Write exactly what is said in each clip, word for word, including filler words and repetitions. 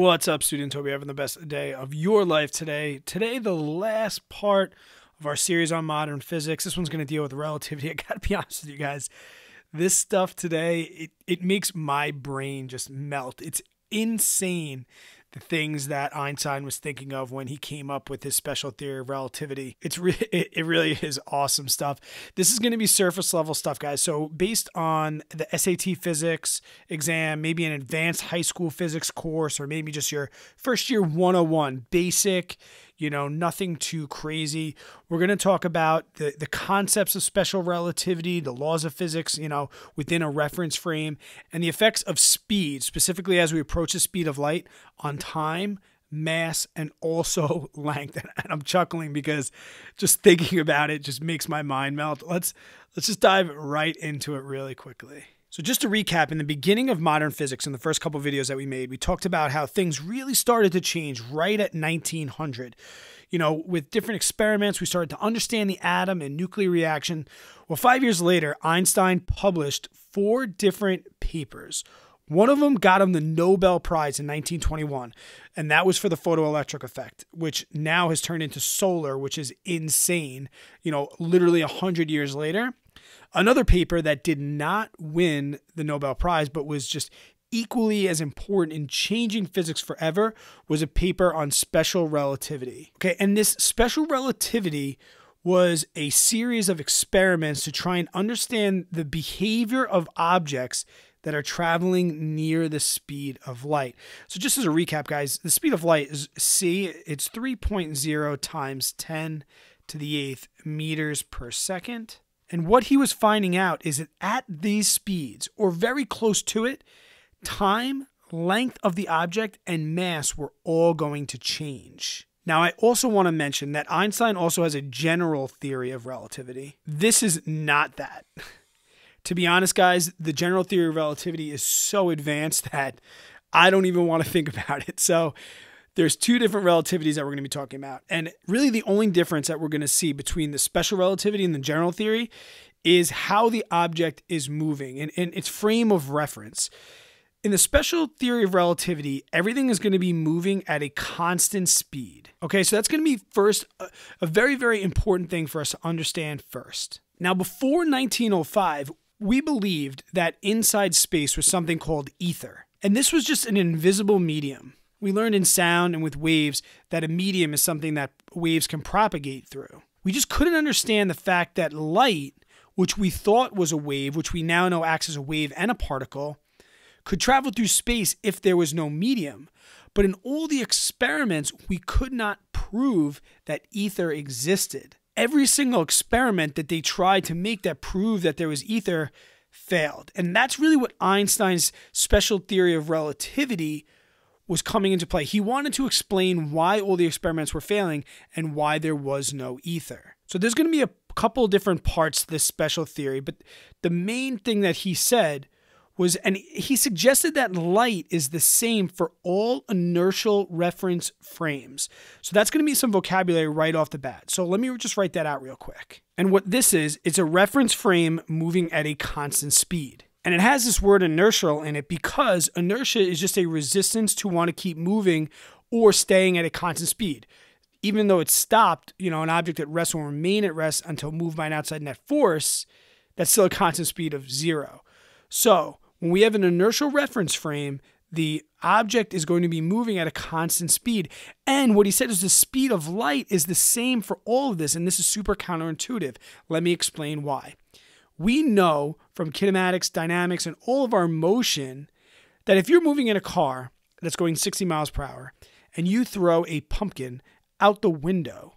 What's up, students? Hope you're having the best day of your life today. Today, the last part of our series on modern physics. This one's going to deal with relativity. I got to be honest with you guys. This stuff today, it, it makes my brain just melt. It's insane, the things that Einstein was thinking of when he came up with his special theory of relativity. It's re it really is awesome stuff. This is going to be surface level stuff, guys. So based on the S A T physics exam, maybe an advanced high school physics course, or maybe just your first year one oh one, basic, you know, nothing too crazy. We're going to talk about the, the concepts of special relativity, the laws of physics, you know, within a reference frame, and the effects of speed, specifically as we approach the speed of light, on time, mass, and also length. And I'm chuckling because just thinking about it just makes my mind melt. Let's let's just dive right into it really quickly. So just to recap, in the beginning of modern physics, in the first couple of videos that we made, we talked about how things really started to change right at nineteen hundred. You know, with different experiments, we started to understand the atom and nuclear reaction. Well, five years later, Einstein published four different papers. One of them got him the Nobel Prize in nineteen twenty-one, and that was for the photoelectric effect, which now has turned into solar, which is insane, you know, literally one hundred years later. Another paper that did not win the Nobel Prize but was just equally as important in changing physics forever was a paper on special relativity. Okay, and this special relativity was a series of experiments to try and understand the behavior of objects that are traveling near the speed of light. So just as a recap, guys, the speed of light is C. It's three point zero times ten to the eighth meters per second. And what he was finding out is that at these speeds, or very close to it, time, length of the object, and mass were all going to change. Now, I also want to mention that Einstein also has a general theory of relativity. This is not that. To be honest, guys, the general theory of relativity is so advanced that I don't even want to think about it. So there's two different relativities that we're going to be talking about. And really the only difference that we're going to see between the special relativity and the general theory is how the object is moving and, and its frame of reference. In the special theory of relativity, everything is going to be moving at a constant speed. Okay, so that's going to be first a, a very, very important thing for us to understand first. Now, before nineteen oh five, we believed that inside space was something called ether. And this was just an invisible medium. We learned in sound and with waves that a medium is something that waves can propagate through. We just couldn't understand the fact that light, which we thought was a wave, which we now know acts as a wave and a particle, could travel through space if there was no medium. But in all the experiments, we could not prove that ether existed. Every single experiment that they tried to make that proved that there was ether failed. And that's really what Einstein's special theory of relativity was coming into play. He wanted to explain why all the experiments were failing and why there was no ether. So there's going to be a couple different parts to this special theory, but the main thing that he said was, and he suggested that light is the same for all inertial reference frames. So that's going to be some vocabulary right off the bat. So let me just write that out real quick. And what this is, it's a reference frame moving at a constant speed. And it has this word inertial in it because inertia is just a resistance to want to keep moving or staying at a constant speed. Even though it's stopped, you know, an object at rest will remain at rest until moved by an outside net force. That's still a constant speed of zero. So when we have an inertial reference frame, the object is going to be moving at a constant speed. And what he said is the speed of light is the same for all of this, and this is super counterintuitive. Let me explain why. We know from kinematics, dynamics, and all of our motion that if you're moving in a car that's going sixty miles per hour and you throw a pumpkin out the window,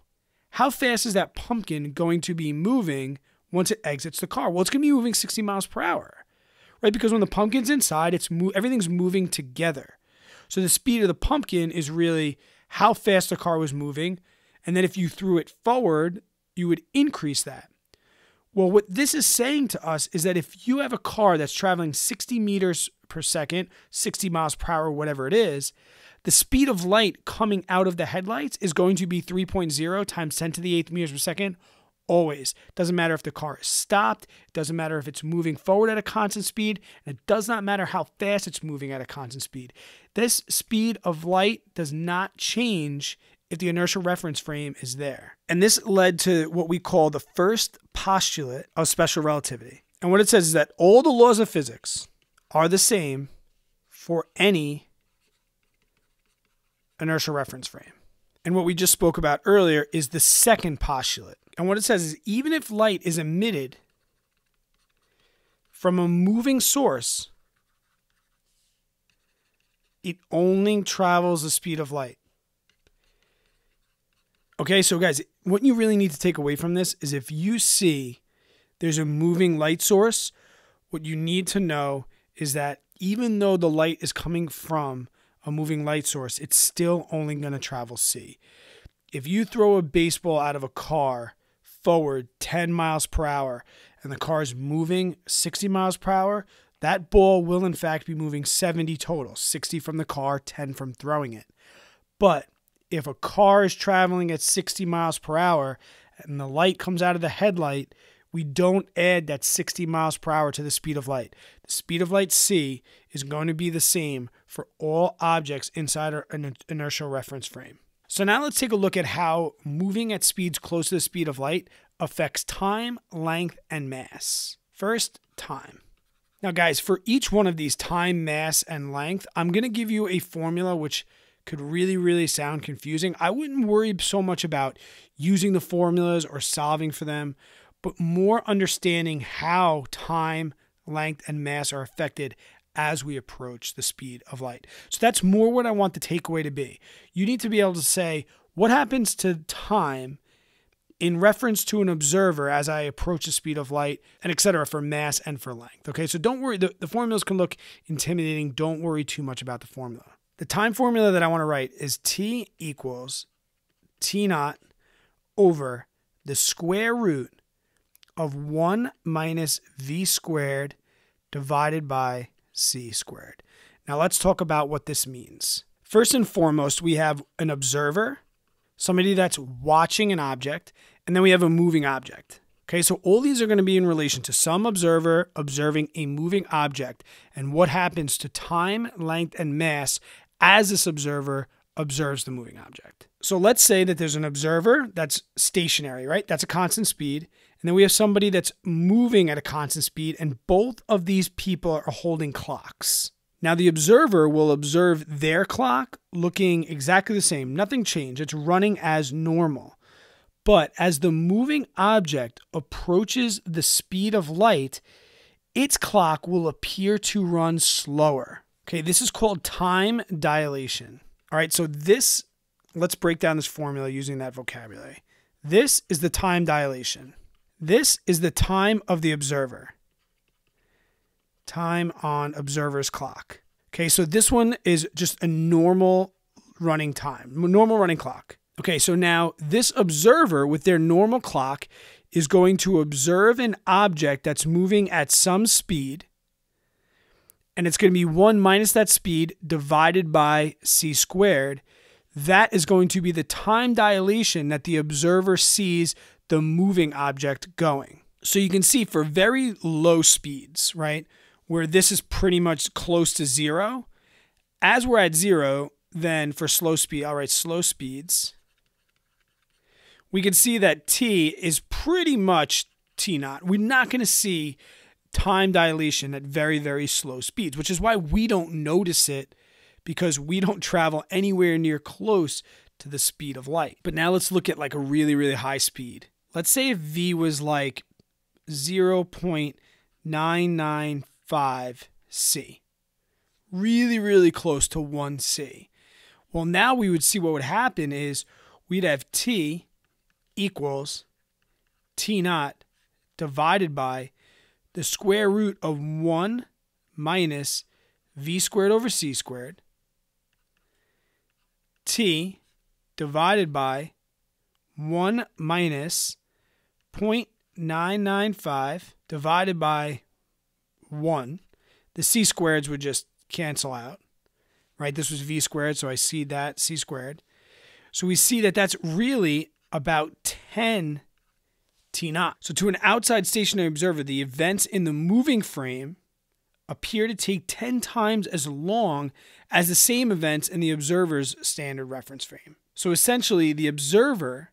how fast is that pumpkin going to be moving once it exits the car? Well, it's going to be moving sixty miles per hour. Right? Because when the pumpkin's inside, it's mo everything's moving together. So the speed of the pumpkin is really how fast the car was moving. And then if you threw it forward, you would increase that. Well, what this is saying to us is that if you have a car that's traveling sixty meters per second, sixty miles per hour, whatever it is, the speed of light coming out of the headlights is going to be three point zero times ten to the eighth meters per second always. Doesn't matter if the car is stopped, it doesn't matter if it's moving forward at a constant speed, and it does not matter how fast it's moving at a constant speed. This speed of light does not change if the inertial reference frame is there. And this led to what we call the first postulate of special relativity. And what it says is that all the laws of physics are the same for any inertial reference frame. And what we just spoke about earlier is the second postulate. And what it says is even if light is emitted from a moving source, it only travels the speed of light. Okay, so guys, what you really need to take away from this is if you see there's a moving light source, what you need to know is that even though the light is coming from a moving light source, it's still only going to travel c. If you throw a baseball out of a car forward ten miles per hour and the car is moving sixty miles per hour, that ball will in fact be moving seventy total, sixty from the car, ten from throwing it. But if a car is traveling at sixty miles per hour and the light comes out of the headlight, we don't add that sixty miles per hour to the speed of light. The speed of light c is going to be the same for all objects inside our inertial reference frame. So now let's take a look at how moving at speeds close to the speed of light affects time, length, and mass. First, time. Now guys, for each one of these, time, mass, and length, I'm going to give you a formula which could really, really sound confusing. I wouldn't worry so much about using the formulas or solving for them, but more understanding how time, length, and mass are affected as we approach the speed of light. So that's more what I want the takeaway to be. You need to be able to say, what happens to time in reference to an observer as I approach the speed of light, and et cetera, for mass and for length. Okay, so don't worry, the, the formulas can look intimidating. Don't worry too much about the formula. The time formula that I want to write is t equals t naught over the square root of one minus v squared divided by c squared. Now let's talk about what this means. First and foremost, we have an observer, somebody that's watching an object, and then we have a moving object. Okay, so all these are going to be in relation to some observer observing a moving object and what happens to time, length, and mass as this observer observes the moving object. So let's say that there's an observer that's stationary, right? That's a constant speed. And then we have somebody that's moving at a constant speed, and both of these people are holding clocks. Now the observer will observe their clock looking exactly the same. Nothing changed. It's running as normal. But as the moving object approaches the speed of light, its clock will appear to run slower. Okay, this is called time dilation. All right, so this, let's break down this formula using that vocabulary. This is the time dilation. This is the time of the observer. Time on observer's clock. Okay, so this one is just a normal running time, normal running clock. Okay, so now this observer with their normal clock is going to observe an object that's moving at some speed, and it's going to be one minus that speed divided by c squared. That is going to be the time dilation that the observer sees the moving object going. So you can see for very low speeds, right, where this is pretty much close to zero, as we're at zero, then for slow speed, all right, slow speeds, we can see that t is pretty much t naught. We're not going to see time dilation at very, very slow speeds, which is why we don't notice it, because we don't travel anywhere near close to the speed of light. But now let's look at like a really, really high speed. Let's say if v was like zero point nine nine five c, really, really close to one c. Well, now we would see what would happen is we'd have t equals t naught divided by the square root of one minus v squared over c squared, t divided by one minus zero point nine nine five divided by one. The c squareds would just cancel out, right? This was v squared, so I see that c squared. So we see that that's really about ten T naught. So to an outside stationary observer, the events in the moving frame appear to take ten times as long as the same events in the observer's standard reference frame. So essentially, the observer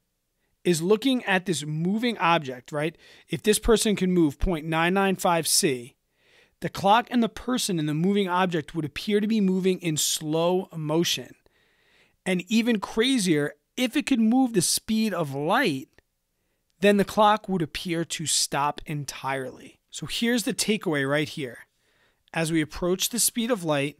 is looking at this moving object, right? If this person can move zero point nine nine five c, the clock and the person in the moving object would appear to be moving in slow motion. And even crazier, if it could move the speed of light, then the clock would appear to stop entirely. So here's the takeaway right here. As we approach the speed of light,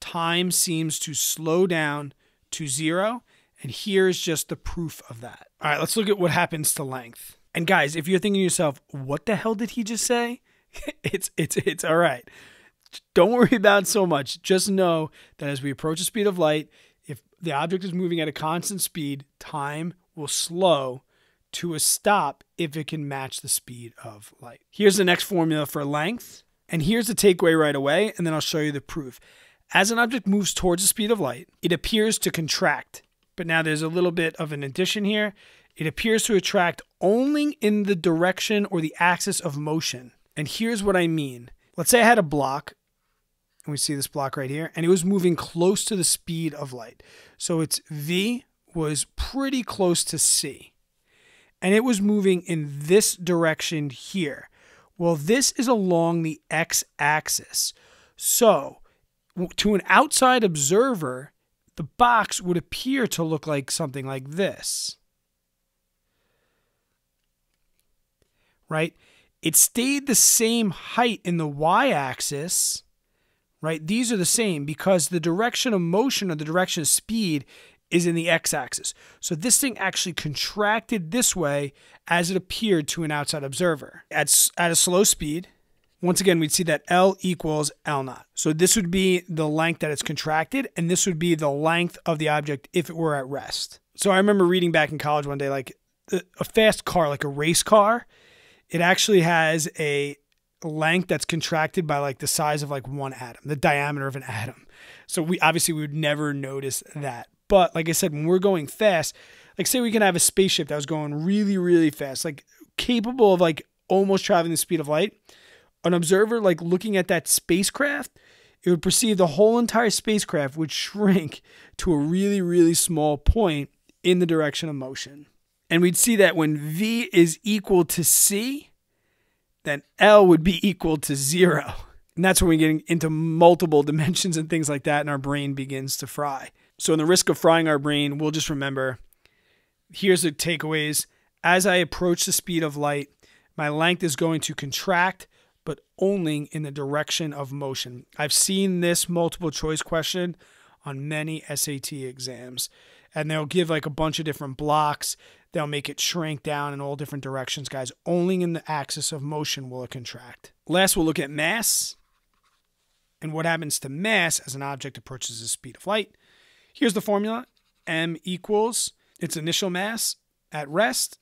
time seems to slow down to zero, and here's just the proof of that. All right, let's look at what happens to length. And guys, if you're thinking to yourself, what the hell did he just say? it's, it's, it's all right. Don't worry about so much. Just know that as we approach the speed of light, if the object is moving at a constant speed, time will slow to a stop if it can match the speed of light. Here's the next formula for length. And here's the takeaway right away, and then I'll show you the proof. As an object moves towards the speed of light, it appears to contract. But now there's a little bit of an addition here. It appears to contract only in the direction or the axis of motion. And here's what I mean. Let's say I had a block, and we see this block right here, and it was moving close to the speed of light. So its V was pretty close to C. And it was moving in this direction here. Well, this is along the x-axis. So to an outside observer, the box would appear to look like something like this. Right? It stayed the same height in the y-axis. Right? These are the same because the direction of motion or the direction of speed is in the x-axis. So this thing actually contracted this way as it appeared to an outside observer. At, at a slow speed, once again, we'd see that L equals L naught. So this would be the length that it's contracted, and this would be the length of the object if it were at rest. So I remember reading back in college one day, like a fast car, like a race car, it actually has a length that's contracted by like the size of like one atom, the diameter of an atom. So we obviously we would never notice that. But like I said, when we're going fast, like say we can have a spaceship that was going really, really fast, like capable of like almost traveling the speed of light. An observer like looking at that spacecraft, it would perceive the whole entire spacecraft would shrink to a really, really small point in the direction of motion. And we'd see that when V is equal to C, then L would be equal to zero. And that's when we get into multiple dimensions and things like that, and our brain begins to fry. So in the risk of frying our brain, we'll just remember, here's the takeaways. As I approach the speed of light, my length is going to contract, but only in the direction of motion. I've seen this multiple choice question on many S A T exams, and they'll give like a bunch of different blocks. They'll make it shrink down in all different directions, guys. Only in the axis of motion will it contract. Last, we'll look at mass and what happens to mass as an object approaches the speed of light. Here's the formula. M equals its initial mass at rest,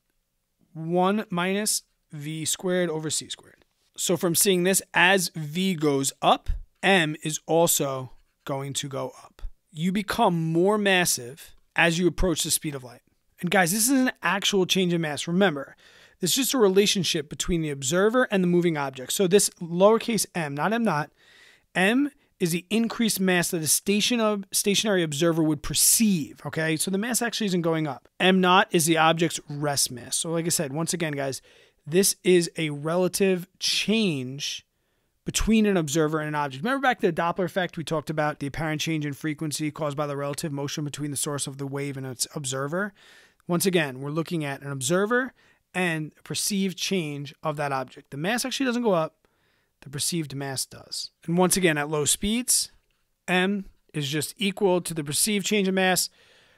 one minus V squared over C squared. So from seeing this, as V goes up, M is also going to go up. You become more massive as you approach the speed of light. And guys, this is an actual change in mass. Remember, this is just a relationship between the observer and the moving object. So this lowercase m, not m naught, m is the increased mass that a stationary observer would perceive, okay? So the mass actually isn't going up. M naught is the object's rest mass. So like I said, once again, guys, this is a relative change between an observer and an object. Remember back to the Doppler effect, we talked about the apparent change in frequency caused by the relative motion between the source of the wave and its observer. Once again, we're looking at an observer and a perceived change of that object. The mass actually doesn't go up. The perceived mass does. And once again, at low speeds, M is just equal to the perceived change in mass.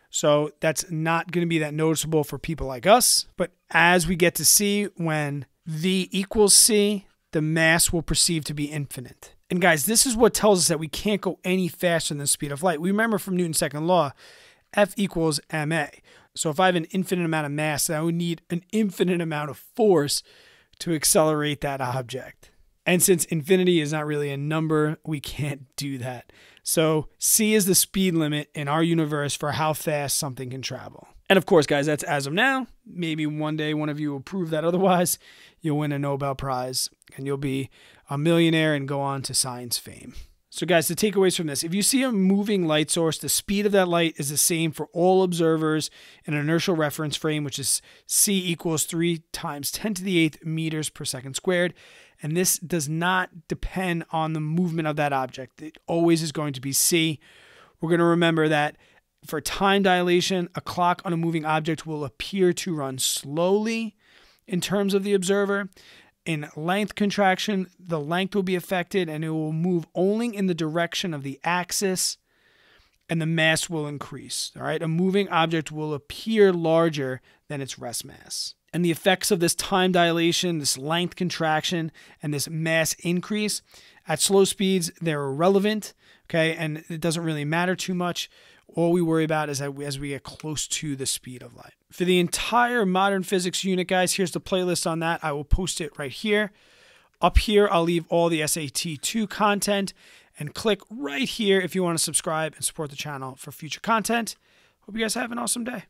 So that's not going to be that noticeable for people like us. But as we get to C, when V equals C, the mass will perceive to be infinite. And guys, this is what tells us that we can't go any faster than the speed of light. We remember from Newton's second law, F equals ma. So if I have an infinite amount of mass, then I would need an infinite amount of force to accelerate that object. And since infinity is not really a number, we can't do that. So C is the speed limit in our universe for how fast something can travel. And of course, guys, that's as of now. Maybe one day one of you will prove that otherwise. You'll win a Nobel Prize and you'll be a millionaire and go on to science fame. So guys, the takeaways from this: if you see a moving light source, the speed of that light is the same for all observers in an inertial reference frame, which is C equals three times ten to the eighth meters per second squared. And this does not depend on the movement of that object. It always is going to be C. We're going to remember that for time dilation, a clock on a moving object will appear to run slowly in terms of the observer. In length contraction, the length will be affected and it will move only in the direction of the axis, and the mass will increase. All right, a moving object will appear larger than its rest mass. And the effects of this time dilation, this length contraction, and this mass increase at slow speeds, they're irrelevant, okay? And it doesn't really matter too much. All we worry about is that we, as we get close to the speed of light. For the entire modern physics unit, guys, here's the playlist on that. I will post it right here. Up here, I'll leave all the S A T two content, and click right here if you want to subscribe and support the channel for future content. Hope you guys have an awesome day.